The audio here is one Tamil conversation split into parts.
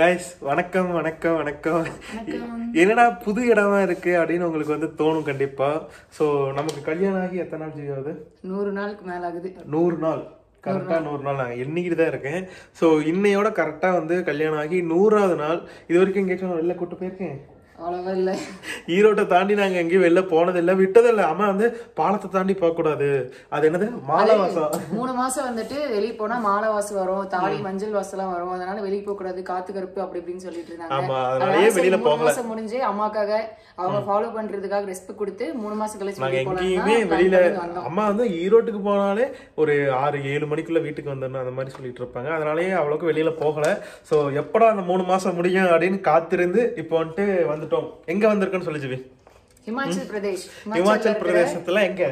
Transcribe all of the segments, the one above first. guys, வணக்கம். என்னடா புது இடமா இருக்கு அப்படின்னு உங்களுக்கு வந்து தோணும் கண்டிப்பா. சோ நமக்கு கல்யாணம் ஆகி எத்தனை நாள் ஜீவாது? 100 நாளுக்கு மேல ஆகுது. 100 நாள் கரெக்டாக 100 நாள் நான் எண்ணிக்கிட்டு தான் இருக்கேன். ஸோ இன்னையோட கரெக்டாக வந்து கல்யாணம் ஆகி 100வது நாள். இது வரைக்கும் எங்கேயும் வெளில கூப்பிட்டு போயிருக்கேன் அவ்வளோவா இல்லை. ஈரோட்டை தாண்டி நாங்கள் எங்கேயும் வெளில போனதில்லை, விட்டதில்லை. அம்மா வந்து பாலத்தை தாண்டி போகக்கூடாது, அது என்னது மாலவாசம். 3 மாதம் வந்துட்டு வெளியே போனால் மாலவாசு வரும், தாலி மஞ்சள் வாசலாம் வரும், அதனால வெளியே போகக்கூடாது, காத்து கருப்பு அப்படி இப்படின்னு சொல்லிட்டு இருந்தாங்க. 3 மாதம் முடிஞ்சு அம்மாக்காக அவங்க ஃபாலோ பண்றதுக்காக ரெஸ்பெக்ட் கொடுத்து 3 மாசம் கழிச்சு எங்கேயுமே வெளியில. அம்மா வந்து ஈரோட்டுக்கு போனாலே ஒரு 6-7 மணிக்குள்ள வீட்டுக்கு வந்துடணும் அந்த மாதிரி சொல்லிட்டு இருப்பாங்க. அதனாலேயே அவ்வளோக்கு வெளியில போகலை. ஸோ எப்படா அந்த 3 மாசம் முடியும் அப்படின்னு காத்திருந்து இப்போ வந்துட்டு வந்து எங்க வந்திருக்கோன்னு சொல்லிச்சுவி. ஹிமாச்சல் பிரதேசத்துல எங்க?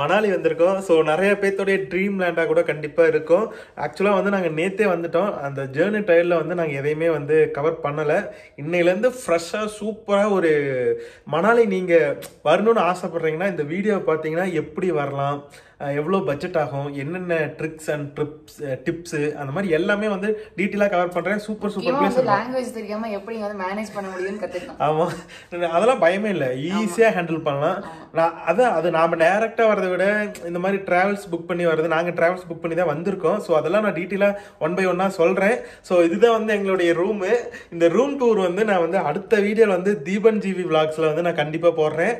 மணாலி வந்திருக்கோம். ஸோ நிறைய பேர்த்தோடைய ட்ரீம் லேண்டாக கூட கண்டிப்பாக இருக்கும். ஆக்சுவலாக வந்து நாங்கள் நேற்றே வந்துட்டோம். அந்த ஜேர்னி டயரில் வந்து நாங்கள் எதையுமே வந்து கவர் பண்ணலை. இன்னையிலேருந்து ஃப்ரெஷ்ஷாக சூப்பராக ஒரு மணாலி நீங்கள் வரணும்னு ஆசைப்பட்றீங்கன்னா இந்த வீடியோவை பார்த்தீங்கன்னா எப்படி வரலாம், எவ்வளோ பட்ஜெட் ஆகும், என்னென்ன ட்ரிக்ஸ் அண்ட் டிப்ஸு அந்த மாதிரி எல்லாமே வந்து டீட்டெயிலாக கவர் பண்ணுறேன். Super super place. லாங்குவேஜ் தெரியாமல் எப்படி மேனேஜ் பண்ண முடியும்னு கற்றுக்கலாம். ஆமாம், அதெல்லாம் பயமே இல்லை, ஈஸியாக ஹேண்டில் பண்ணலாம். நான் அதான் அது நாம் டேரெக்டாக வரதை விட இந்த மாதிரி ட்ராவல்ஸ் புக் பண்ணி வருது. நாங்கள் ட்ராவல்ஸ் புக் பண்ணி தான் வந்திருக்கோம். ஸோ அதெல்லாம் நான் டீட்டெயிலாக 1 by 1 சொல்கிறேன். ஸோ இதுதான் வந்து எங்களுடைய ரூமு. இந்த ரூம் டூர் வந்து நான் வந்து அடுத்த வீடியோவில் வந்து தீபன் ஜிவி விளாக்ஸில் வந்து நான் கண்டிப்பாக போடுறேன்.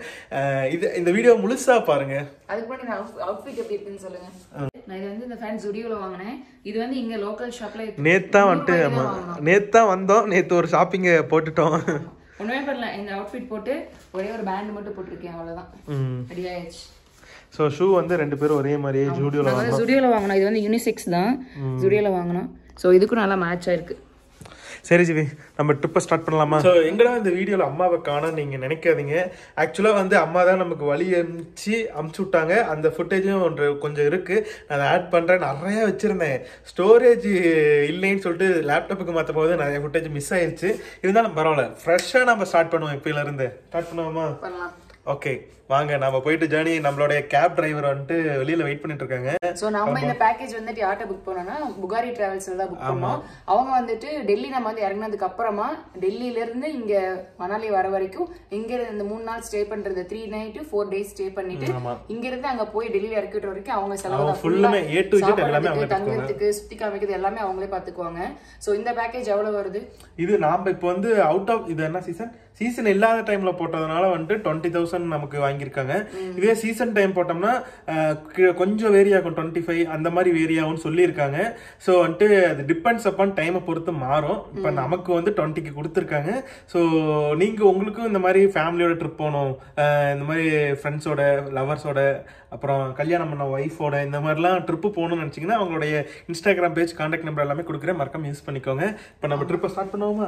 இந்த வீடியோ முழுசாக பாருங்கள். அதுக்கு முன்னாடி நான் அவுட்ஃபிட் எப்படி இருக்குன்னு சொல்லுங்க. நான் இது வந்து இந்த ஃபேன் ஜூடியோல வாங்குனேன். இது வந்து இங்க லோக்கல் ஷாப்ல நேத்தா வந்து நேத்தா வந்தோம். நேத்து ஒரு ஷாப்பிங் போட்டுட்டோம். ஒண்ணுமே பண்ணல, இந்த அவுட்ஃபிட் போட்டு ஒரே ஒரு பேண்ட் மட்டும் போட்டுருக்கேன், அவ்வளவுதான். ரெடி ஆயிடுச்சு. சோ ஷூ வந்து ரெண்டு பேரும் ஒரே மாதிரியே ஜூடியோல வாங்குனோம். இது வந்து யூனிசெக்ஸ் தான், ஜூடியோல வாங்குனோம். சோ இதுக்கு நல்லா மேட்ச் ஆயிருக்கு. சரி ஜிவி, நம்ம ட்ரிப்பை ஸ்டார்ட் பண்ணலாமா? ஸோ எங்கடா இந்த வீடியோவில் அம்மாவை காண நீங்கள் நினைக்காதீங்க. ஆக்சுவலாக வந்து அம்மா தான் நமக்கு வழி அமுச்சு விட்டாங்க. அந்த ஃபுட்டேஜும் ஒன்று கொஞ்சம் இருக்குது, நான் அதை ஆட் பண்ணுறேன். நிறையா வச்சுருந்தேன், ஸ்டோரேஜ் இல்லைன்னு சொல்லிட்டு லேப்டாப்புக்கு மாற்றும் போது நிறைய ஃபுட்டேஜ் மிஸ் ஆயிடுச்சு. இருந்தாலும் பரவாயில்ல, ஃப்ரெஷ்ஷாக நம்ம ஸ்டார்ட் பண்ணுவோம். இப்போலேருந்து ஸ்டார்ட் பண்ணுவோமா? ஓகே வாங்க, நம்ம போயிட்டு ஜர்னி. நம்மளுடைய கேப் டிரைவர் வந்துட்டு வெளியில வெயிட் பண்ணிட்டு இருக்காங்க. சோ நம்ம இந்த பேக்கேஜ் வந்துட்டு யார்ட்ட புக் பண்ணோம்னா புகாரி டிராவல்ஸ்ல தான் புக் பண்ணோம். அவங்க வந்துட்டு டெல்லி நம்ம வந்து இறங்கினதுக்கு அப்புறமா டெல்லியில இருந்து இங்க மணாலி வர வரைக்கும் இங்க இந்த 3 நாள் ஸ்டே பண்றது, 3 night 4 days ஸ்டே பண்ணிட்டு இங்க இருந்து அங்க போய் டெல்லியில இறக்கிட்டு வரைக்கும் அவங்க செலவு ஃபுல்லாமே A to Z எல்லாமே அவங்க தங்குறதுக்கு சுத்தி காமிக்கிறது எல்லாமே அவங்களே பாத்துக்குவாங்க. சோ இந்த பேக்கேஜ் எவ்வளவு வருது? இது நாம இப்போ வந்து அவுட் ஆஃப் இது என்ன சீசன் இல்லாத டைம்ல போட்டதுனால வந்துட்டு 20,000 நமக்கு வாங்கியிருக்காங்க. இதே சீசன் டைம் போட்டோம்னா கொஞ்சம் வேரி ஆகும், 25 அந்த மாதிரி வேரி ஆகும்னு சொல்லியிருக்காங்க. ஸோ வந்துட்டு அது டிபெண்ட்ஸ் அப்பான் டைமை பொறுத்து மாறும். இப்போ நமக்கு வந்து 20க்கு கொடுத்துருக்காங்க. ஸோ நீங்கள் உங்களுக்கும் இந்த மாதிரி ஃபேமிலியோட ட்ரிப் போகணும், இந்த மாதிரி ஃப்ரெண்ட்ஸோட, லவர்ஸோட, அப்புறம் கல்யாணம் பண்ண ஒய்ஃபோட இந்த மாதிரிலாம் ட்ரிப்பு போகணும்னு நினச்சிங்கன்னா அவங்களுடைய இன்ஸ்டாகிராம் பேஜ், கான்டாக்ட் நம்பர் எல்லாமே கொடுக்குறேன், மறக்காம யூஸ் பண்ணிக்கோங்க. இப்போ நம்ம ட்ரிப்பை ஸ்டார்ட் பண்ணுவோம்.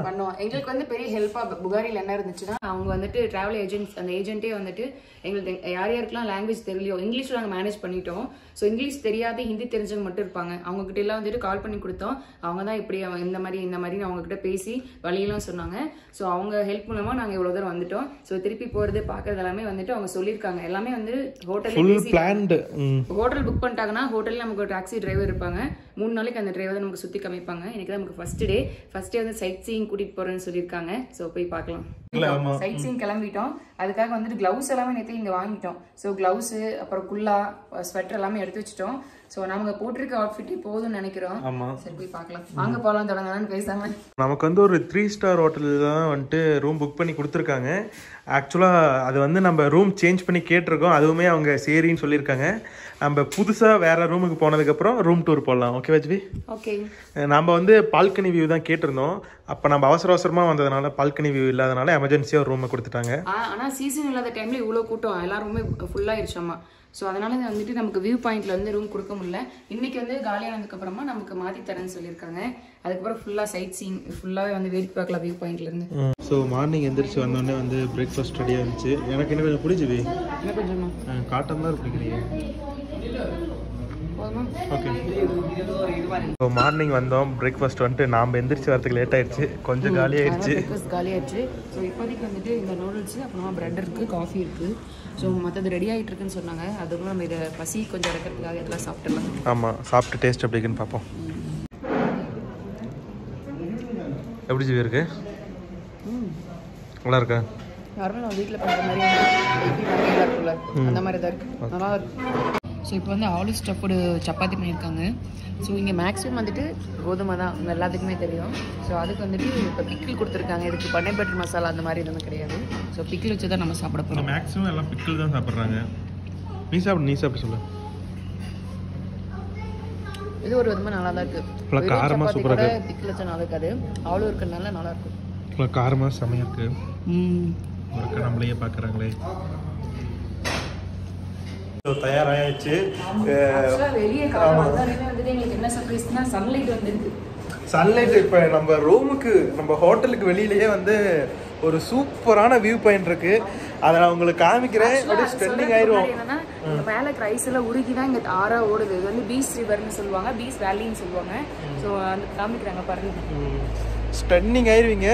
எங்களுக்கு வந்து பெரிய ஹெல்ப்பாக புகாரியில் என்ன இருந்துச்சுன்னா அவங்க வந்துட்டு ட்ராவல் ஏஜென்ட்ஸ், அந்த ஏஜென்ட்டே வந்துட்டு எங்களுக்கு யார் யாருக்கெல்லாம் லாங்குவேஜ் தெரியலையோ இங்கிலீஷில் நாங்கள் மேனேஜ் பண்ணிட்டோம். ஸோ இங்கிலீஷ் தெரியாத ஹிந்தி தெரிஞ்சவங்க மட்டும் இருப்பாங்க, அவங்ககிட்ட எல்லாம் வந்துட்டு கால் பண்ணி கொடுத்தோம். அவங்க தான் இப்படி இந்த மாதிரி அவங்ககிட்ட பேசி வழியெல்லாம் சொன்னாங்க. ஸோ அவங்க ஹெல்ப் மூலமாக நாங்கள் இவ்வளோ தூரம் வந்துட்டோம். ஸோ திருப்பி போகிறது பார்க்குறது எல்லாமே வந்துட்டு அவங்க சொல்லியிருக்காங்க. எல்லாமே வந்து ஹோட்டல் புக் பண்ணிட்டாங்கன்னா ஹோட்டலில் நமக்கு ஒரு டாக்ஸி டிரைவர் இருப்பாங்க. 3 நாளைக்கு அந்த டிரைவர் தான் நமக்கு சுற்றி காமிப்பாங்க. எனக்கு தான் நமக்கு ஃபர்ஸ்ட் டே வந்து சைட் சீயிங் கூட்டிகிட்டு போகிறேன்னு சொல்லியிருக்காங்க. ஸோ போய் பார்க்கலாம். சைட் சீயிங் கிளம்பிட்டோம். அதுக்காக வந்துட்டு கிளவுஸ் எல்லாமே நேற்று இங்கே வாங்கிட்டோம். ஸோ கிளவுஸு அப்புறம் குல்லா, ஸ்வெட்டர் எல்லாமே எடுத்து வச்சிட்டோம். ஸோ நமக்கு போட்டிருக்க அவுட்ஃபிட்டே போதும்னு நினைக்கிறோம். ஆமாம், சரி போய் பார்க்கலாம். வாங்க போகலாம், தொடங்கலாம்னு பேசாம. நமக்கு வந்து ஒரு 3 star ஹோட்டலில் தான் வந்துட்டு ரூம் புக் பண்ணி கொடுத்துருக்காங்க. ஆக்சுவலாக அது வந்து நம்ம ரூம் சேஞ்ச் பண்ணி கேட்டிருக்கோம், அதுவுமே அவங்க சரின்னு சொல்லியிருக்காங்க. நம்ம புதுசாக வேறு ரூமுக்கு போனதுக்கப்புறம் ரூம் டூர் போடலாம். ஓகே வாஜ்வி? ஓகே. நம்ம வந்து பால்கனி வியூ தான் கேட்டிருந்தோம். அப்போ நம்ம அவசரமாக வந்ததுனால பால்கனி வியூ இல்லாதனால எமர்ஜென்சியாக ரூமை கொடுத்துட்டாங்க. ஆனால் சீசன் இல்லாத டைமில் இவ்வளோ கூட்டம், எல்லா ரூமே ஃபுல்லாகிடுச்சாம்மா. ஸோ அதனால் வந்துட்டு நமக்கு வியூ பாயிண்ட்டில் வந்து ரூம் கொடுக்க முடியல. இன்றைக்கி வந்து காலியானதுக்கப்புறமா நமக்கு மாற்றி தரேன்னு சொல்லியிருக்காங்க. அதுக்கப்புறம் ஃபுல்லாக சைட் சீன் ஃபுல்லாகவே வந்து வேடிக்கை பார்க்கலாம் வியூ பாயிண்ட்லேருந்து. ஸோ மார்னிங் எந்திரிச்சு வந்தோடனே வந்து பிரேக்ஃபாஸ்ட் ரெடியாக இருந்துச்சு. எனக்கு என்ன கொஞ்சம் பிடிச்சது, என்ன கொஞ்சமா காட்டமாக இருக்குறீங்க. ஓகே, ஸோ மார்னிங் வந்தோம். பிரேக்ஃபாஸ்ட் வந்துட்டு நாம் எந்திரிச்சு வரதுக்கு லேட் ஆயிடுச்சு, கொஞ்சம் காலியாகிடுச்சு. காலியாகிடுச்சு. ஸோ இப்போதைக்கு வந்துட்டு இந்த நூடுல்ஸு, அப்புறமா ப்ரெட் இருக்குது, காஃபி இருக்குது. ஸோ மற்றது ரெடி ஆகிட்டு இருக்குன்னு சொன்னாங்க. அதுக்குள்ள நம்ம இதை பசி கொஞ்சம் இறக்கிறதுக்காக இதெல்லாம் சாப்பிட்டுலாம். ஆமாம், சாப்பிட்டு டேஸ்ட் எப்படி இருக்குன்னு பார்ப்போம். எப்படி ஜீவி இருக்கு? நல்லா இருக்கா? நார்மலா வீட்ல பண்ற மாதிரி அந்த மாதிரி தான் இருக்கு. நல்லா இருக்கு. ஸோ இப்போ வந்து ஆலு ஸ்டஃப்டு சப்பாத்தி பண்ணியிருக்காங்க. ஸோ இங்கே மேக்ஸிமம் வந்துட்டு கோதுமை தான் எல்லாத்துக்குமே தெரியும். ஸோ அதுக்கு வந்துட்டு இப்போ பிக்கிள் கொடுத்துருக்காங்க. இதுக்கு பண்ணை பட்டர் மசாலா அந்த மாதிரி எதுவும் கிடையாது. ஸோ பிக்கிள் வச்சு தான் நம்ம சாப்பிட போகிறோம். மேக்ஸிமம் எல்லாம் பிக்கிள் தான் சாப்பிட்றாங்க. நீ சாப்பிட்டு சொல்லு. இது ஒரு விதமாக நல்லா தான் இருக்குது. காரமாக சூப்பராக இருக்குது. பிக்கிள் வச்சா நல்லா இருக்காது. ஆலு இருக்கிறதுனால நல்லாயிருக்கும். காரமாக செமையாக இருக்குது. நம்மளையே பார்க்குறாங்களே. தயாராகிடுச்சு. வெளியே வந்துட்டு எங்களுக்கு என்ன சர்ப்ரைஸ்னா சன்லைட் வந்துருக்கு. சன்லைட் இப்போ நம்ம ரூமுக்கு நம்ம ஹோட்டலுக்கு வெளியிலேயே வந்து ஒரு சூப்பரான வியூ பாயிண்ட் இருக்கு. அதை நான் உங்களுக்கு காமிக்கிறேன். அப்படியே ஸ்பெண்டிங் ஆயிரும். என்னன்னா மேலே கிரைஸ்ல உருகி தான் இங்கே ஆறா ஓடுது. இது வந்து பீஸ் ரிவர்னு சொல்லுவாங்க, பீஸ் வேலின்னு சொல்லுவாங்க. ஸோ அந்த காமிக்கிறாங்க பாருங்க. ஸ்பெண்டிங் ஆயிடுவீங்க.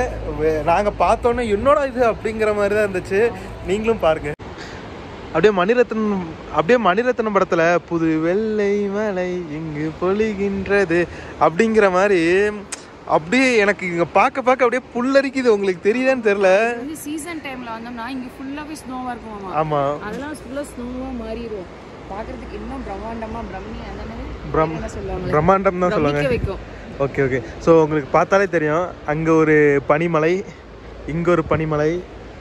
நாங்கள் பார்த்தோன்னே என்னோட இது அப்படிங்கிற மாதிரி தான் இருந்துச்சு. நீங்களும் பாருங்க. அப்படியே மணிரத்னம் படத்தில் புது வெள்ளை மலை இங்கு பொழிகின்றது அப்படிங்கிற மாதிரி அப்படியே எனக்கு இங்கே பார்க்க அப்படியே புல்லரிக்குது. உங்களுக்கு தெரியுதான்னு தெரியல. சீசன் டைமில் வந்தோம்னா இங்கே ஃபுல்லாகவே ஸ்னோவாக இருக்கும். ஆமாம், அதெல்லாம் ஃபுல்லாக ஸ்னோவாக மாறிடும். பார்க்குறதுக்கு இன்னும் பிரம்மாண்டமாக பிரம்மி அந்த மாதிரி பிரம்மாண்டம் தான் சொல்லுவாங்க. Okay okay. ஸோ உங்களுக்கு பார்த்தாலே தெரியும். அங்கே ஒரு பனிமலை, இங்கே ஒரு பனிமலை,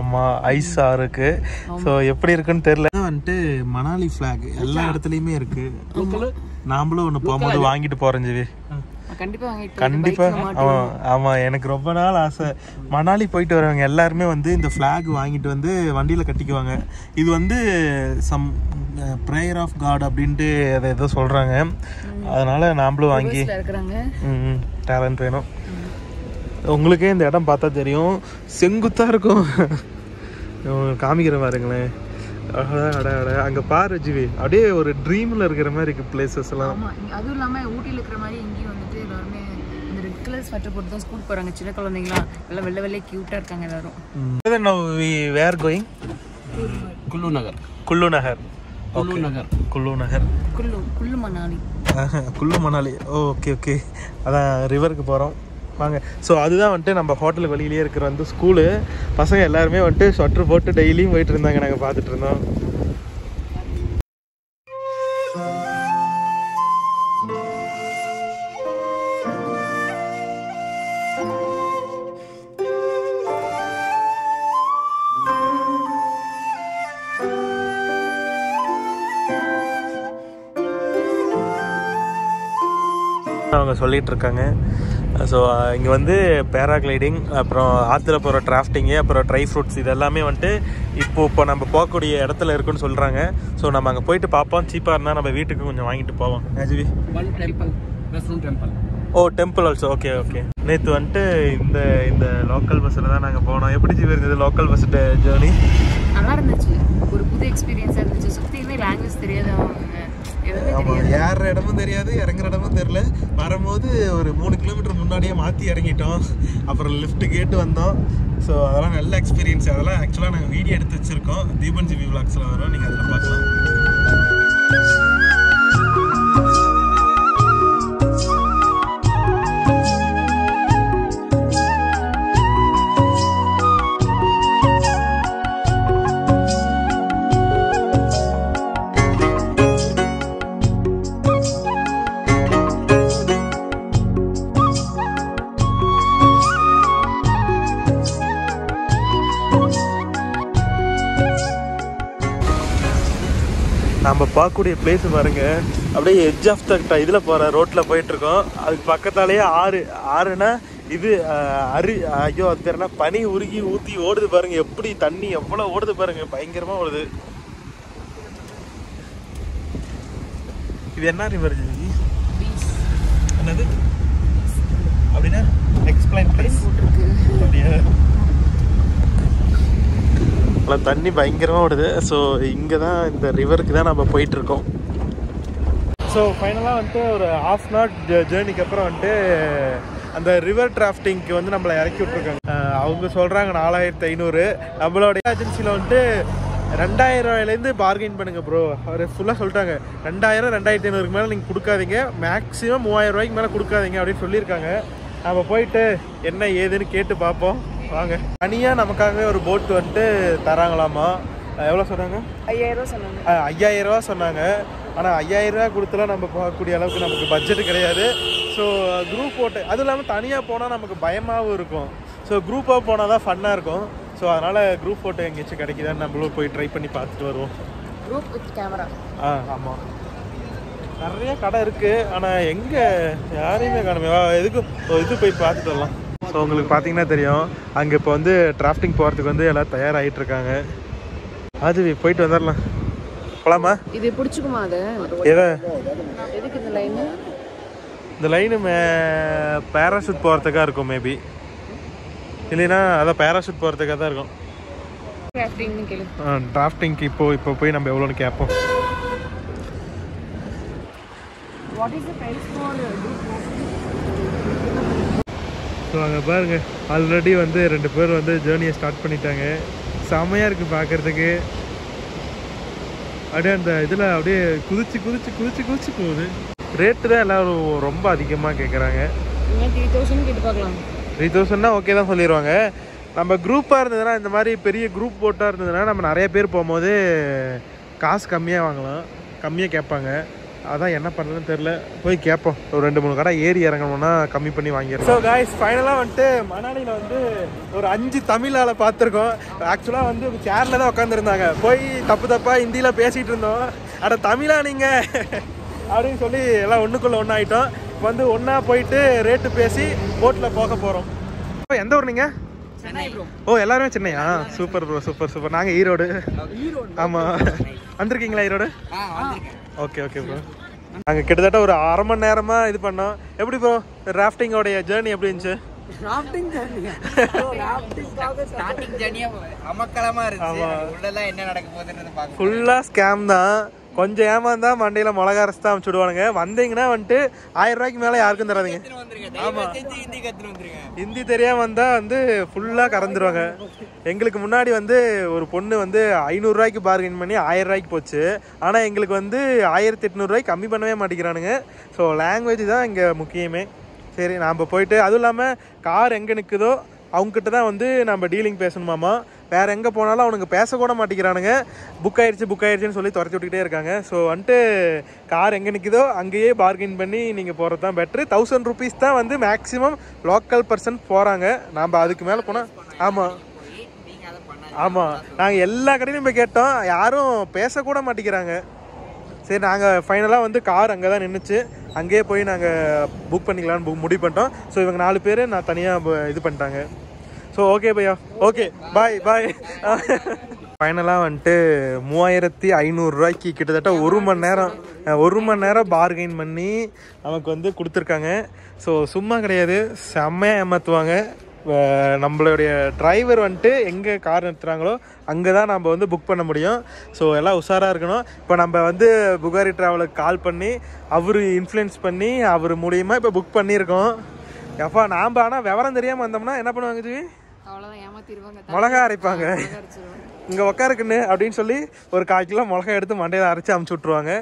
ஆமாம், ஐஸா இருக்கு. ஸோ எப்படி இருக்குன்னு தெரியல. வந்துட்டு மணாலி ஃபிளாக் எல்லா இடத்துலையுமே இருக்கு. நாமளும் ஒன்று போகும்போது வாங்கிட்டு போறேன் ஜீவி. கண்டிப்பாக. ஆமாம், எனக்கு ரொம்ப நாள் ஆசை. மணாலி போயிட்டு வரவங்க எல்லாருமே வந்து இந்த ஃபிளாக் வாங்கிட்டு வந்து வண்டியில் கட்டிக்குவாங்க. இது வந்து சம் ப்ரேயர் ஆஃப் காட் அப்படின்ட்டு அதை ஏதோ சொல்கிறாங்க. அதனால நாமளும் வாங்கி டேலண்ட் வேணும். உங்களுக்கே இந்த இடம் பார்த்தா தெரியும், செங்குத்தாக இருக்கும். காமிக்கிற பாருங்களேன். அங்கே பாரு ஜிவி, அப்படியே ஒரு ட்ரீமில் இருக்கிற மாதிரி இருக்குது பிளேசஸ் எல்லாம். அதுவும் இல்லாமல் ஊட்டியில் இருக்கிற மாதிரி இங்கேயும் வந்துட்டு எல்லாருமே இந்த ரெட் கலர் ஸ்வெட்டர் போட்டு தான் ஸ்கூல் போகிறாங்க சின்ன குழந்தைங்களா. எல்லாம் வெள்ளை வெள்ளையே க்யூட்டாக இருக்காங்க எல்லாரும். Where going Kullu Manali. Okay okay, அதான் ரிவருக்கு போகிறோம் வாங்க. ஸோ அதுதான் வந்துட்டு நம்ம ஹோட்டலுக்கு வெளியிலேயே இருக்கிற வந்து ஸ்கூலு. பசங்க எல்லாருமே வந்துட்டு ஸ்வெட்டர் போட்டு டெய்லியும் போயிட்டு இருந்தாங்க. நாங்கள் பார்த்துட்டு இருந்தோம். அவங்க சொல்லிகிட்டு இருக்காங்க. ஸோ இங்கே வந்து பேராகிளைடிங், அப்புறம் ஆற்றுல போகிற டிராஃப்டிங்கு, அப்புறம் ட்ரை ஃப்ரூட்ஸ், இது எல்லாமே வந்துட்டு இப்போ நம்ம போகக்கூடிய இடத்துல இருக்குன்னு சொல்கிறாங்க. ஸோ நம்ம அங்கே போயிட்டு பார்ப்போம். சீப்பாக இருந்தால் நம்ம வீட்டுக்கு கொஞ்சம் வாங்கிட்டு போவோம். அஜிவி டெம்பிள். ஓ, டெம்பிள் ஆல்சோ. Okay okay. நேற்று வந்துட்டு இந்த இந்த லோக்கல் பஸ்ஸில் தான் நாங்கள் போனோம். எப்படி ஜீவி இருந்தது லோக்கல் பஸ் ஜேர்னி? நல்லா இருந்துச்சு. ஒரு புது எக்ஸ்பீரியன்ஸாக இருந்துச்சு. சுற்றியுமே லாங்குவேஜ் தெரியாது. ஆமாம், ஏற இடமும் தெரியாது, இறங்குற இடமும் தெரில. வரும்போது ஒரு 3 கிலோமீட்டர் முன்னாடியே மாற்றி இறங்கிட்டோம். அப்புறம் லிஃப்ட்டு கேட்டு வந்தோம். ஸோ அதெல்லாம் நல்ல எக்ஸ்பீரியன்ஸ். அதெல்லாம் ஆக்சுவலாக நாங்கள் வீடியோ எடுத்து வச்சுருக்கோம். தீபன் ஜிபி விளாக்ஸில் வரும், நீங்கள் அதெல்லாம் பார்க்கலாம். நம்ம பார்க்கக்கூடிய பிளேஸ் பாருங்கள். அப்படியே எட்ஜ் ஆஃப் த இதில் போகிற ரோட்டில் போயிட்டுருக்கோம். அதுக்கு பக்கத்தாலேயே ஆறுனா இது ஐயோ அது பேருனா பனி உருகி ஊற்றி ஓடுது பாருங்கள். எப்படி தண்ணி எவ்வளோ ஓடுது பாருங்கள். பயங்கரமாக ஓடுது. இது என்ன ரிவர் ஜி? என்னது அப்படின்னா எக்ஸ்பிளைன் பிளேஸ். அப்படியா? ஆனால் தண்ணி பயங்கரமாக ஓடுது. ஸோ இங்கே தான் இந்த ரிவருக்கு தான் நம்ம போயிட்டுருக்கோம். ஸோ ஃபைனலாக வந்துட்டு ஒரு ஹாஃப் அன் ஹவர் ஜேர்னிக்கு அப்புறம் வந்துட்டு அந்த ரிவர் டிராஃப்டிங்க்கு வந்து நம்மளை இறக்கி விட்ருக்காங்க. அவங்க சொல்கிறாங்க 4500. நம்மளோட ஏஜென்சியில் வந்துட்டு 2000 ரூபாயிலேருந்து பார்கெயின் பண்ணுங்கள் ப்ரோ. அவர் ஃபுல்லாக சொல்லிட்டாங்க 2000, 2500க்கு மேலே நீங்கள் கொடுக்காதீங்க, மேக்ஸிமம் 3000 ரூபாய்க்கு மேலே கொடுக்காதீங்க அப்படின்னு சொல்லியிருக்காங்க. நம்ம போயிட்டு என்ன ஏதுன்னு கேட்டு பார்ப்போம் வாங்க. தனியாக நமக்காகவே ஒரு போட்டு வந்துட்டு தராங்களாமா. எவ்வளோ சொன்னாங்க? 5000 சொன்னாங்க. 5000 ரூபா சொன்னாங்க. ஆனால் 5000 ரூபா கொடுத்தலாம் நம்ம போகக்கூடிய அளவுக்கு நமக்கு பட்ஜெட்டு கிடையாது. ஸோ குரூப் போட்டு, அதுவும் இல்லாமல் தனியாக போனால் நமக்கு பயமாகவும் இருக்கும். ஸோ குரூப்பாக போனால் தான் ஃபன்னாக இருக்கும். ஸோ அதனால் குரூப் ஃபோட்டோ எங்கேயாச்சும் கிடைக்குதான்னு நம்மளும் போய் ட்ரை பண்ணி பார்த்துட்டு வருவோம். Group with camera. ஆமாம், நிறைய கடை இருக்குது. ஆனால் எங்கே யாரையுமே காணுமே. எதுக்கும் இது போய் பார்த்துட்டு வரலாம். ஸோ உங்களுக்கு பார்த்தீங்கன்னா தெரியும், அங்கே இப்போ வந்து டிராஃப்டிங் போகிறதுக்கு வந்து எல்லாம் தயாராகிட்டு இருக்காங்க. அது போயிட்டு வந்துடலாம். போகலாமா? இது பிடிச்சிக்குமா? அது எதுக்கு இந்த லைன்? இந்த லைனு பேராஷூட் போகிறதுக்காக இருக்கும் மேபி, இல்லைன்னா அதான் பேராஷூட் போகிறதுக்காக தான் இருக்கும். டிராஃப்டிங்க்கு இப்போ போய் நம்ம எவ்வளோன்னு கேட்போம். ஸோ அங்கே பாருங்கள், ஆல்ரெடி வந்து 2 பேர் வந்து ஜேர்னியை ஸ்டார்ட் பண்ணிட்டாங்க. செமையாக இருக்குது பார்க்குறதுக்கு. அப்படியே அந்த இதில் அப்படியே குதிச்சு குதிச்சு குதிச்சு குதிச்சு போகுது. ரேட்டு தான் எல்லோரும் ரொம்ப அதிகமாக கேட்குறாங்க. 3000 கேட்டு பார்க்கலாம். 3000னா ஓகே தான் சொல்லிடுவாங்க. நம்ம குரூப்பாக இருந்ததுன்னா, இந்த மாதிரி பெரிய குரூப் போட்டாக இருந்ததுன்னா நம்ம நிறைய பேர் போகும்போது காசு கம்மியாக வாங்கலாம், கம்மியாக கேட்பாங்க. அதான் என்ன பண்ணுறதுன்னு தெரில, போய் கேட்போம். ஒரு 2-3 கடை ஏறி இறங்கணும்னா கம்மி பண்ணி வாங்கிடுறோம். ஸோ காய்ஸ் ஃபைனலாக வந்துட்டு மணாலியில் வந்து ஒரு 5 தமிழால் பார்த்துருக்கோம். ஆக்சுவலாக வந்து சேரில் தான் உட்காந்துருந்தாங்க. போய் தப்பு தப்பாக ஹிந்தியில் பேசிகிட்டு இருந்தோம். ஆனால் தமிழா நீங்கள் அப்படின்னு சொல்லி எல்லாம் ஒன்றுக்குள்ளே ஒன்றாகிட்டோம். வந்து ஒன்றா போயிட்டு ரேட்டு பேசி போட்டில் போக போகிறோம். இப்போ எந்த ஊர் நீங்கள்? ஓ, எல்லாருமே சென்னையா? Super bro, super super. நாங்கள் ஈரோடு. ஆமாம், வந்திருக்கீங்களா ஈரோடு? Okay okay bro. நாங்கள் கிட்டத்தட்ட ஒரு 1/2 மணி நேரமாக இது பண்ணோம். எப்படி ப்ரோ ராஃப்டிங்கோடைய ஜேர்னி எப்படி இருந்துச்சு? ஃபுல்லாக ஸ்கேம் தான். கொஞ்சம் ஏமாந்தா மண்டையில் மிளகா அரைச்சி தான் அமைச்சுடுவானுங்க. வந்தீங்கன்னா வந்துட்டு 1000 ரூபாய்க்கு மேலே யாருக்கும் தராதிங்க. ஆமாம், ஹிந்தி தெரியாமல் வந்தால் வந்து ஃபுல்லாக கறந்துடுவாங்க. எங்களுக்கு முன்னாடி வந்து ஒரு பொண்ணு வந்து 500 ரூபாய்க்கு பார்கெயின் பண்ணி 1000 ரூபாய்க்கு போச்சு. ஆனால் எங்களுக்கு வந்து 1800 ரூபாய்க்கு கம்மி பண்ணவே மாட்டேங்கிறானுங்க. ஸோ லாங்குவேஜ் தான் இங்கே முக்கியமே. சரி, நாம் போயிட்டு, அதுவும் இல்லாமல் கார் எங்கே நிற்குதோ அவங்ககிட்ட தான் வந்து நம்ம டீலிங் பேசணுமாமா. வேறு எங்கே போனாலும் அவனுக்கு பேசக்கூட மாட்டேங்கிறானுங்க. புக் ஆயிடுச்சு புக் ஆயிடுச்சுன்னு சொல்லி துரத்தி விட்டுக்கிட்டே இருக்காங்க. ஸோ வந்துட்டு கார் எங்கே நிற்குதோ அங்கேயே பார்கெயின் பண்ணி நீங்கள் போகிறது தான் பெட்ரு. 1000 ருபீஸ் தான் வந்து மேக்ஸிமம் லோக்கல் பர்சன் போகிறாங்க. நாம் அதுக்கு மேலே போனால், ஆமாம் ஆமாம், நாங்கள் எல்லா கடையிலும் போய் கேட்டோம், யாரும் பேசக்கூட மாட்டேங்கிறாங்க. சரி, நாங்கள் ஃபைனலாக வந்து கார் அங்கே தான் நின்றுச்சு. அங்கேயே போய் நாங்கள் புக் பண்ணிக்கலான்னு முடிவு பண்ணிட்டோம். ஸோ இவங்க 4 பேர் நான் தனியாக இது பண்ணிட்டாங்க. ஸோ ஓகே பையா, ஓகே பாய் பாய். ஃபைனலாக வந்துட்டு 3500 ரூபாய்க்கு கிட்டத்தட்ட 1 மணி நேரம் பார்கெயின் பண்ணி நமக்கு வந்து கொடுத்துருக்காங்க. ஸோ சும்மா கிடையாது, செம்மையாக ஏமாற்றுவாங்க. நம்மளுடைய டிரைவர் வந்துட்டு எங்கே கார் நிறுத்துகிறாங்களோ அங்கே தான் நம்ம வந்து புக் பண்ண முடியும். ஸோ எல்லாம் உஷாராக இருக்கணும். இப்போ நம்ம வந்து புகாரி ட்ராவலுக்கு கால் பண்ணி அவர் இன்ஃப்ளூயன்ஸ் பண்ணி அவர் மூலமா இப்போ புக் பண்ணியிருக்கோம். எப்போ நாம் ஆனால் விவரம் தெரியாமல் வந்தோம்னா என்ன பண்ணுவாங்க ஜி? மிளகா அரைப்பாங்க. இங்கே உக்காருக்குன்னு அப்படின்னு சொல்லி ஒரு 4 கிலோ மிளகா எடுத்து மண்டையில் அரைச்சி அமுச்சு விட்ருவாங்க.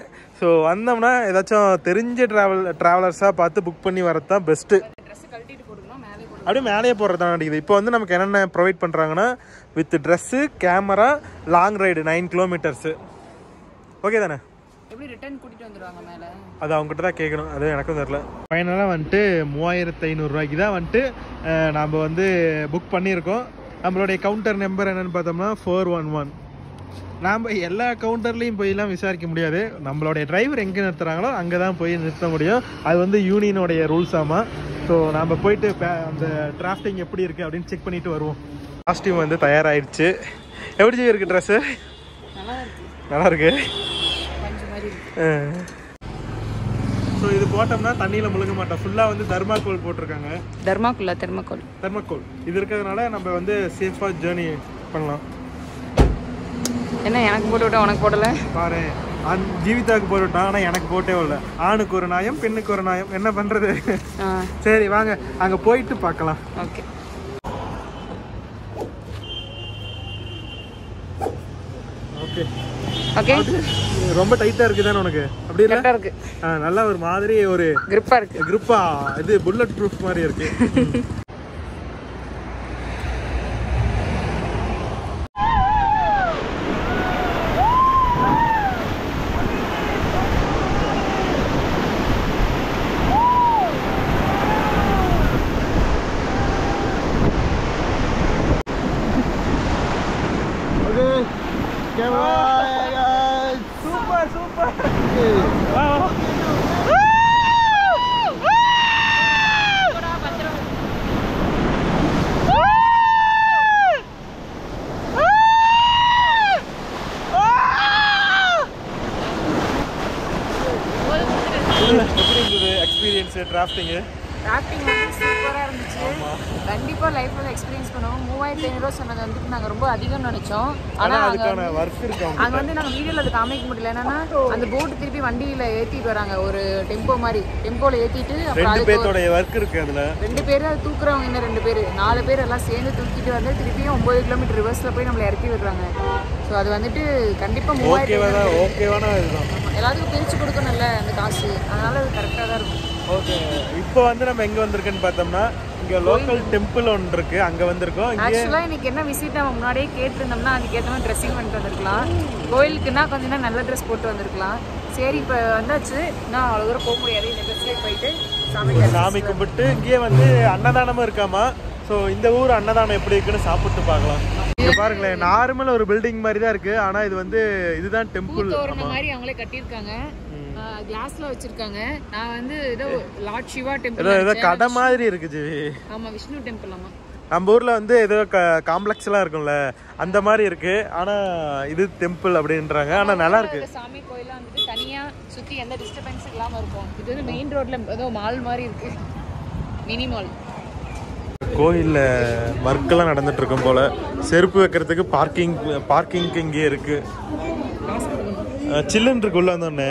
ஸோ வந்தோம்னா ஏதாச்சும் தெரிஞ்ச ட்ராவலர்ஸாக பார்த்து புக் பண்ணி வரது தான் பெஸ்ட்டு. அப்படியே மேலேயே போடுறது தான் அடிக்குது. இப்போ வந்து நமக்கு என்னென்ன ப்ரொவைட் பண்ணுறாங்கன்னா, with dress, camera, long ride 9 kilometres. Okay தானே? அது அவங்ககிட்ட தான் கேட்கணும், அது எனக்கும் தெரியல. ஃபைனலாக வந்துட்டு 3500 ரூபாய்க்கு தான் வந்துட்டு நாம் வந்து புக் பண்ணியிருக்கோம். நம்மளுடைய கவுண்டர் நம்பர் என்னென்னு பார்த்தோம்னா 411. நாம் எல்லா கவுண்டர்லேயும் போயெல்லாம் விசாரிக்க முடியாது. நம்மளுடைய டிரைவர் எங்கே நிறுத்துகிறாங்களோ அங்கே தான் போய் நிறுத்த முடியும். அது வந்து யூனியனுடைய ரூல்ஸ். ஆமாம். ஸோ நாம் போயிட்டு அந்த டிராஃப்டிங் எப்படி இருக்குது அப்படின்னு செக் பண்ணிவிட்டு வருவோம். காஸ்டியூம் வந்து தயாராகிடுச்சு. எப்படி இருக்குது ட்ரெஸ்ஸு? நல்லாயிருக்கு. ஸோ இது போட்டோம்னா தண்ணியில் முழுங்க மாட்டோம். ஃபுல்லாக வந்து தர்மாக்கோல் போட்டிருக்காங்க. தர்மாக்கோல் இது இருக்கிறதுனால நம்ம வந்து சேஃபாக ஜேர்னி பண்ணலாம். என்ன எனக்கு போட்டு விட்டா உனக்கு போடலை பாரு. ஜீவிதாவுக்கு போட்டு விட்டான், ஆனால் எனக்கு போட்டே இல்லை. ஆணுக்கு ஒரு நாயம், பெண்ணுக்கு ஒரு நாயம், என்ன பண்ணுறது? சரி வாங்க அங்கே போயிட்டு பார்க்கலாம். Okay okay okay. ரொம்ப டைட்டாக இருக்குது தானே உனக்கு? அப்படியே டைட்டாக இருக்குது. நல்லா ஒரு மாதிரி ஒரு கிரிப்பாக இருக்குது. கிரிப்பாக இது புல்லட் ப்ரூஃப் மாதிரி இருக்குது. டிராஃப்டிங்கு சூப்பராக இருந்துச்சு. கண்டிப்பாக லைஃப்பில் எக்ஸ்பீரியன்ஸ் பண்ணுவோம். 3500 சொன்னது வந்துட்டு நாங்கள் ரொம்ப அதிகம்னு நினச்சோம். ஆனால் அங்கே வந்து நாங்கள் வீடியோவில் அது காமிக்க முடியல. என்னன்னா அந்த போட்டு திருப்பி வண்டியில் ஏற்றிட்டு வராங்க, ஒரு டெம்போ மாதிரி. டெம்போவில் ஏற்றிட்டு ரெண்டு பேர் அது தூக்குறவங்க, இன்னும் 2 பேர் 4 பேர் எல்லாம் சேர்ந்து தூக்கிட்டு வந்து திருப்பியும் 9 கிலோமீட்டர் ரிவர்ஸில் போய் நம்மளை இறக்கி விடுறாங்க. ஸோ அது வந்துட்டு கண்டிப்பாக எல்லாத்துக்கும் பிரித்து கொடுக்கணும்ல அந்த காசு. அதனால் அது கரெக்டாக தான் இருக்கும். ஓகே, இப்போ வந்து நம்ம எங்கே வந்திருக்குன்னு பார்த்தோம்னா இங்கே லோக்கல் டெம்பிள் ஒன்று இருக்குது, அங்கே வந்திருக்கோம். ஆக்சுவலாக இன்றைக்கி என்ன விசிட் நம்ம முன்னாடியே கேட்டுருந்தோம்னா அதுக்கேற்ற மாதிரி ட்ரெஸ்ஸிங் பண்ணிட்டு வந்திருக்கலாம். கோயிலுக்குன்னா கொஞ்சம் நேரம் நல்ல ட்ரெஸ் போட்டு வந்திருக்கலாம். சரி இப்போ வந்தாச்சு, நான் அவ்வளோ தூரம் போக முடியாது. இந்த ட்ரெஸ்லேயே போயிட்டு சாமி கும்பிட்டு இங்கேயே வந்து அன்னதானமும் இருக்காமா. ஸோ இந்த ஊர் அன்னதானம் எப்படி இருக்குன்னு சாப்பிட்டு பார்க்கலாம். இங்கே பாருங்களேன், நார்மலாக ஒரு பில்டிங் மாதிரி தான் இருக்குது. ஆனால் இது வந்து இதுதான் டெம்பிள் மாதிரி அவங்களே கட்டியிருக்காங்க. கிளாஸ்ல வச்சிருக்காங்க. நான் வந்து ஏதோ லார்ட் சிவா டெம்பிள் ஏதோ கடை மாதிரி இருக்கு ஜிவி. ஆமா, விஷ்ணு டெம்பிள். ஆமா, நம்ம ஊர்ல வந்து ஏதோ காம்ப்ளெக்ஸ் எல்லாம் இருக்கும்ல, அந்த மாதிரி இருக்கு. ஆனா இது டெம்பிள் அப்படின்றாங்க. ஆனா நல்லா இருக்கு. சாமி கோயில வந்து தனியா சுத்தி எந்த டிஸ்டர்பன்ஸ் இல்லாம இருக்கும். இது வந்து மெயின் ரோட்ல ஏதோ மால் மாதிரி இருக்கு, மினி மால். கோயிலில் வர்க்கெல்லாம் நடந்துட்டு இருக்கும் போல. செருப்பு வைக்கிறதுக்கு பார்க்கிங்க்கு இங்கே இருக்கு. சில்லுன்னு இருக்கு உள்ள வந்தோடனே.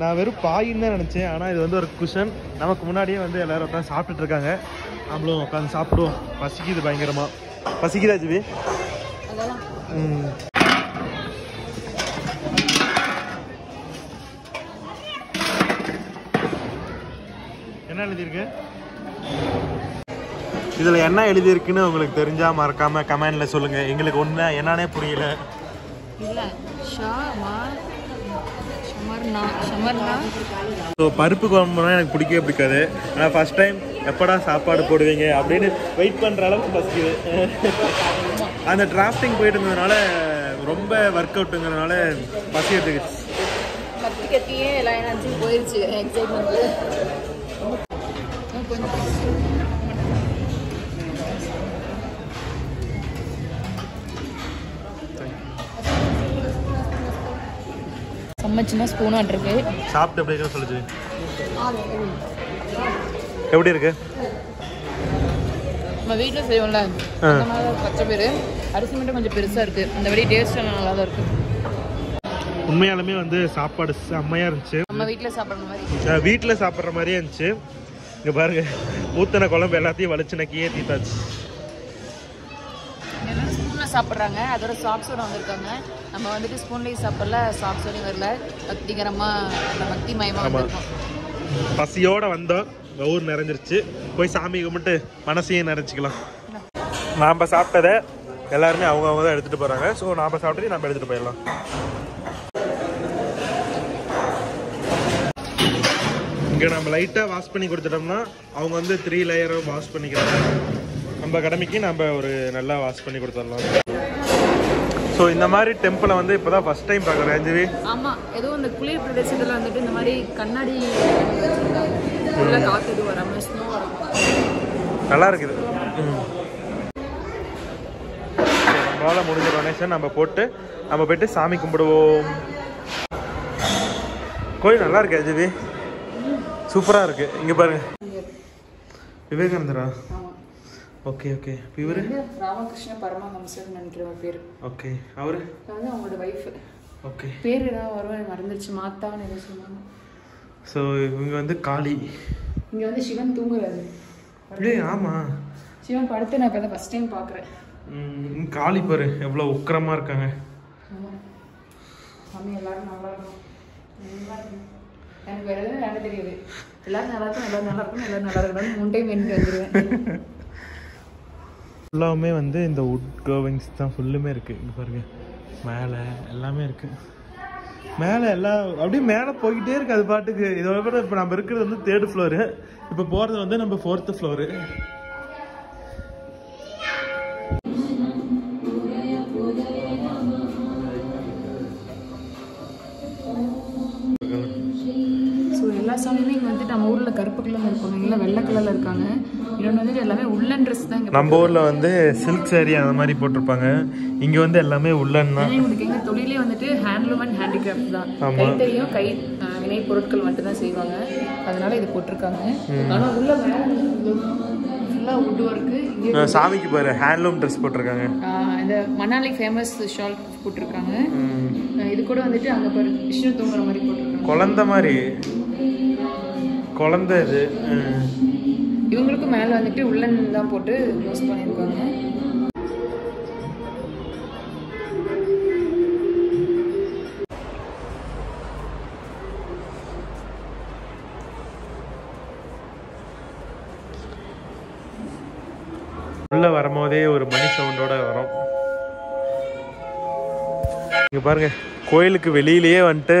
நான் வெறும் பாயின்னு தான் நினச்சேன், ஆனால் இது வந்து ஒரு குஷன். நமக்கு முன்னாடியே வந்து எல்லோரும் உட்காந்து சாப்பிட்டுட்டு இருக்காங்க. நம்மளும் உட்காந்து சாப்பிடுவோம். பசிக்குது பயங்கரமாக. பசிக்குதா ஜிவி? என்ன எழுதியிருக்கு இதில்? என்ன எழுதியிருக்குன்னு உங்களுக்கு தெரிஞ்சால் மறக்காமல் கமெண்டில் சொல்லுங்கள். எங்களுக்கு ஒன்று என்னன்னே புரியல. ஸோ பருப்பு குழம்புனா எனக்கு பிடிக்கவே பிடிக்காது. ஆனால் ஃபஸ்ட் டைம் எப்படா சாப்பாடு போடுவீங்க அப்படின்னு வெயிட் பண்ணுற அளவுக்கு பசிக்குது. அந்த டிராஃப்டிங் போயிட்டு இருந்ததுனால ரொம்ப ஒர்க் அவுட்டுங்கிறதுனால பசி எடுத்துக்கிச்சு. கத்தி கத்தியே எல்லா எனர்ஜியும் போயிடுச்சு. எக்ஸைட்மெண்ட்டு சின்ன ஸ்பூன் ஆட்டிருக்கு. சாப்பிட்டு அப்படியே சொல்லுச்சு. எப்படி இருக்கு? நம்ம வீட்டில் செய்வோம்ல அந்த மாதிரி பச்சை பேர். அரிசி மட்டும் கொஞ்சம் பெருசாக இருக்கு. அந்த வழி டேஸ்ட் நல்லா தான் இருக்கு. உண்மையாலுமே வந்து சாப்பாடு செம்மையா இருந்துச்சு. நம்ம வீட்டில் சாப்பிட்ற மாதிரி இருந்துச்சு. இங்கே பாருங்க, ஊத்தனை குழம்பு எல்லாத்தையும் வலிச்சுனக்கியே தீத்தாச்சு. சாப்பிட்றாங்க. அதோட சாப்ஸோடு வந்திருக்காங்க. நம்ம வந்துட்டு ஸ்பூன்லேயும் சாப்பிடல, சாப்ஸோடையும் வரல. பக்திகரமாக பக்தி மயமாக பசியோடு வந்தோம். ஊர் நிறைஞ்சிருச்சு. போய் சாமி கும்பிட்டு மனசையும் நிறைச்சிக்கலாம். நாம் சாப்பிட்டதை எல்லாருமே அவங்கவுங்க தான் எடுத்துகிட்டு போகிறாங்க. ஸோ நாம் சாப்பிட்டதையும் நம்ம எடுத்துகிட்டு போயிடலாம். இங்கே நம்ம லைட்டாக வாஷ் பண்ணி கொடுத்துட்டோம்னா அவங்க வந்து 3 லேயரும் வாஷ் பண்ணிக்கிறாங்க. நம்ம கடமைக்கு நம்ம ஒரு நல்லா வாஷ் பண்ணி கொடுத்துடலாம். So So in the Mari temple வந்து இப்பதான் first time பார்க்கறேன் ராஜவி. ஆமா ஏதோ அந்த குளிர் பிரதேசத்துல வந்துட்டு இந்த மாதிரி கண்ணாடி உள்ள காத்து இது வர மாதிரி ஸ்னோ வர நல்லா இருக்குது. நம்மளால முடிஞ்ச டொனேஷன் நம்ம போட்டு நம்ம போய் சாமி கும்பிடுவோம். கோயில் நல்லா இருக்கு ராஜவி. சூப்பரா இருக்கு. இங்க பாருங்க. விவேகானந்தரா. Okay, okay. Pure? Ramakrishna Paramahamsa Nandrava Pure. Okay. Our? Our wife. Okay. Pure is Varvan Marandichu Mata nu solanga. So, inga vandu Kali. Inga vandu Shivan thoonguradhu. Hey, ama. Shivan padutha na kada first time paakren. Kali paru evlo ukrama irukanga. Ama. Sami ellarum nalla irukku. Enakku vera nalla theriyudhu. Ellarum nalla irukku moon time endu vanduren. எல்லாமே வந்து இந்த வுட் கர்விங்ஸ் தான் ஃபுல்லுமே இருக்குது. இங்கே பாருங்கள் மேலே எல்லாமே இருக்குது. மேலே எல்லாம் அப்படியே மேலே போய்கிட்டே இருக்குது. அது பாட்டுக்கு இதோட கூட இப்போ நம்ம இருக்கிறது வந்து 3rd floor. இப்போ போகிறது வந்து நம்ம 4th floor. ஸோ எல்லா சாமியுமே இங்கே வந்துட்டு நம்ம ஊரில் கருப்பு கலரில் இருப்பாங்க, இல்லை வெள்ளை கலரில் இருக்காங்க. இன்னொன்று வந்து எல்லாமே உள்ளன் ட்ரெஸ் தான். நம்ம ஊரில் வந்து சில்க் சேரீ அந்த மாதிரி போட்டிருப்பாங்க. இங்கே வந்து எல்லாமே உள்ளன் தான். உங்களுக்கு எங்கள் தொழிலே வந்துட்டு ஹேண்ட்லூம் அண்ட் ஹேண்டிகிராஃப்ட் தான். கைத்தறியும் கை வினை பொருட்கள் மட்டும் தான் செய்வாங்க. அதனால இது போட்டிருக்காங்க. ஆனால் உள்ள ஃபுல்லாக வுட் ஒர்க்கு. சாமிக்கு பாரு ஹேண்ட்லூம் ட்ரெஸ் போட்டிருக்காங்க. இந்த மணாலி ஃபேமஸ் ஷால் போட்டிருக்காங்க. இது கூட வந்துட்டு அங்கே பாரு விஷ்ணு தூங்குற மாதிரி போட்டிருக்காங்க. குழந்தை மாதிரி குழந்தை இது. இவங்களுக்கு மேலே வந்துட்டு உள்ளன் தான் போட்டு யூஸ் பண்ணியிருக்காங்க. உள்ள வரும்போதே ஒரு மணி சவுண்டோட வரும். இங்கே பாருங்க கோயிலுக்கு வெளியிலேயே வந்துட்டு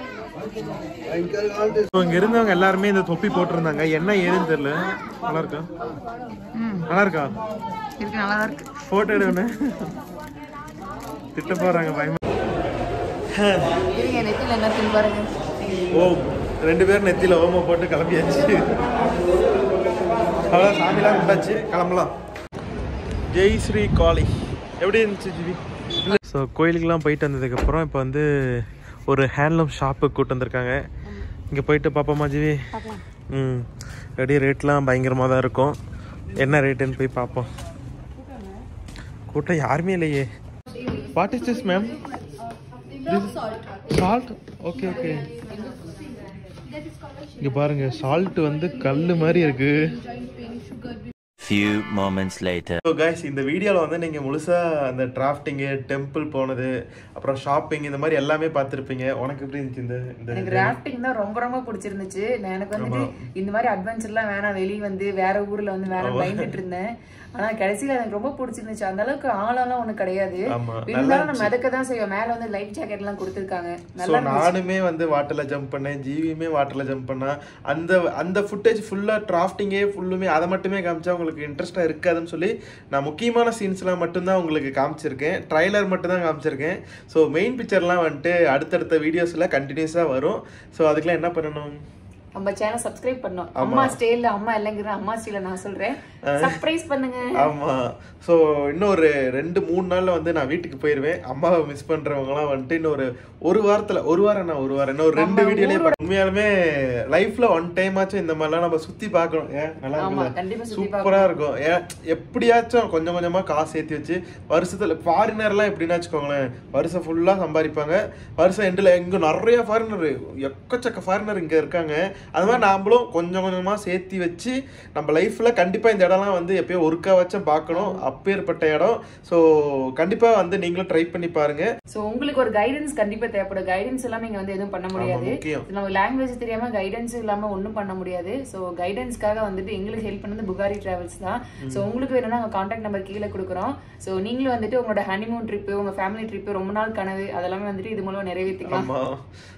இங்க இருந்தவங்க எல்லாருமே இந்த தொப்பி போட்டுருந்தாங்க. என்ன ஏதுன்னு தெரியல. நல்லா இருக்கா? நல்லா இருக்கா? இருக்கு, நல்லா இருக்கு. போட்டோ எடுக்கணும். திட்ட போறாங்க பயமா. ஓ ரெண்டு பேரும் நெத்தியில் ஓமோ போட்டு கிளம்பியாச்சு. அவ்வளோ சாமிலாம் விட்டாச்சு, கிளம்பலாம். ஜெய் ஸ்ரீ காளி. எப்படி இருந்துச்சு ஜிவி? ஸோ கோயிலுக்கெலாம் போயிட்டு வந்ததுக்கப்புறம் இப்போ வந்து ஒரு ஹேண்ட்லூம் ஷாப்புக்கு கூப்பிட்டு வந்திருக்காங்க. இங்கே போயிட்டு பார்ப்போமா ஜிவி? ம் ரெடி. ரேட்லாம் பயங்கரமாக தான் இருக்கும். என்ன ரேட்டுன்னு போய் பார்ப்போம். கூட்டம் யாருமே இல்லையே. What is this ma'am? salt? Okay, okay. இங்க பாருங்க salt வந்து கல்லு மாதிரி இருக்கு. Few moments later. So guys, இந்த வீடியோல வந்து நீங்க முழுசா அந்த டிராஃப்டிங், டெம்பிள் போனது, அப்புறம் ஷாப்பிங் இந்த மாதிரி எல்லாமே பார்த்திருப்பீங்க. உனக்கு எப்படி இருந்துச்சு இந்த இந்த டிராஃப்டிங்? தான் ரொம்ப ரொம்ப பிடிச்சிருந்துச்சு. நான் எனக்கு வந்து இந்த மாதிரி அட்வென்ச்சர்லாம் வேணாம், வெளியே வந்து வேற ஊர்ல வந்து வேற பயந்துட்டு இருந்தேன். ஆனா கடைசியில எனக்கு ரொம்ப பிடிச்சிருந்துச்சு. அந்த அளவுக்கு ஆளாலாம் ஒண்ணு கிடையாது. இருந்தாலும் நம்ம மிதக்கதான் செய்வோம். மேல வந்து லைஃப் ஜாக்கெட் எல்லாம் கொடுத்துருக்காங்க. நானுமே வந்து வாட்டர்ல ஜம்ப் பண்ணேன், ஜீவியுமே வாட்டர்ல ஜம்ப் பண்ணா. அந்த அந்த ஃபுட்டேஜ் ஃபுல்லா டிராஃப்டிங்கே ஃபுல்லுமே அதை மட்டுமே காமிச்சா உங்களுக்கு இன்ட்ரெஸ்டா இருக்காதுன்னு சொல்லி நான் முக்கியமான சீன்ஸ் எல்லாம் மட்டும்தான் உங்களுக்கு காமிச்சிருக்கேன். ட்ரைலர் மட்டும் தான் காமிச்சிருக்கேன். ஸோ மெயின் பிக்சர்லாம் வந்துட்டு அடுத்தடுத்த வீடியோஸ்ல கண்டினியூஸா வரும். ஸோ அதுக்கெல்லாம் என்ன பண்ணணும்? நம்ம சேனல் சப்ஸ்கிரைப் பண்ணோம். அம்மா ஸ்டைல்ல அம்மா இல்லைங்கிற அம்மா ஸ்டைல நான் சொல்றேன், சர்ப்ரைஸ் பண்ணுங்க. ஆமா, ஸோ இன்னும் ஒரு 2-3 நாள்ல வந்து நான் வீட்டுக்கு போயிருவேன். அம்மாவை மிஸ் பண்றவங்கலாம் வந்துட்டு இன்னும் ஒரு வாரம் இன்னும் 2 வீடியோலயே உண்மையாலுமே லைஃப்ல 1 டைம் ஆச்சும் இந்த மாதிரிலாம் நம்ம சுத்தி பார்க்கணும். ஏன் நல்லா இருக்கும், சூப்பரா இருக்கும். ஏன் எப்படியாச்சும் கொஞ்சம் கொஞ்சமா காசு ஏற்றி வச்சு வருஷத்துல ஃபாரினர்லாம் எப்படின்னா வச்சுக்கோங்களேன், வருஷம் ஃபுல்லா சம்பாதிப்பாங்க. வருஷம் எண்டில் இங்கே நிறைய ஃபாரினர், எக்கச்சக்க ஃபாரினர் இங்க இருக்காங்க. அது மாதிரி நாமளும் கொஞ்சம் கொஞ்சமா சேர்த்து வச்சு நம்ம லைஃப்ல கண்டிப்பா இந்த இடம்லாம் வந்து எப்பவும் ஒருக்கா வச்சா பார்க்கணும் அப்பேற்பட்ட இடம். சோ கண்டிப்பா வந்து நீங்களும் ட்ரை பண்ணி பாருங்க. சோ உங்களுக்கு ஒரு கைடன்ஸ் கண்டிப்பா தேவைப்படும். கைடன்ஸ் இல்லாம நீங்க வந்து எதுவும் பண்ண முடியாது. நம்ம லாங்குவேஜ் தெரியாம கைடன்ஸ் இல்லாம ஒண்ணும் பண்ண முடியாது. சோ கைடன்ஸ்க்காக வந்துட்டு எங்களுக்கு ஹெல்ப் பண்ணது புகாரி டிராவல்ஸ் தான். சோ உங்களுக்கு வேணும்னா அவங்க கான்டாக்ட் நம்பர் கீழே கொடுக்குறோம். சோ நீங்களும் வந்துட்டு உங்களோட ஹனிமூன் ட்ரிப்பு உங்க ஃபேமிலி ட்ரிப்பு ரொம்ப நாள் கனவு அதெல்லாம் வந்துட்டு இது மூலம் நிறைவேற்றிக்கலாம்.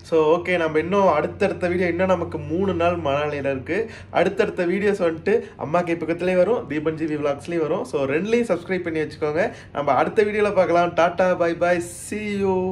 சோ ஓகே, நம்ம இன்னும் அடுத்தடுத்த வீடியோ இன்னும் நமக்கு 3 நாள் மணாலியில் இருக்கு. அடுத்தடுத்த வீடியோஸ் வந்துட்டு அம்மா கே பக்கத்துலேயே வரும், தீபன் ஜிவி விளாக்ஸ்லேயும் வரும். ஸோ ரெண்டுலேயும் சப்ஸ்கிரைப் பண்ணி வச்சுக்கோங்க. நம்ம அடுத்த வீடியோவில் பார்க்கலாம். Tata bye bye, see you.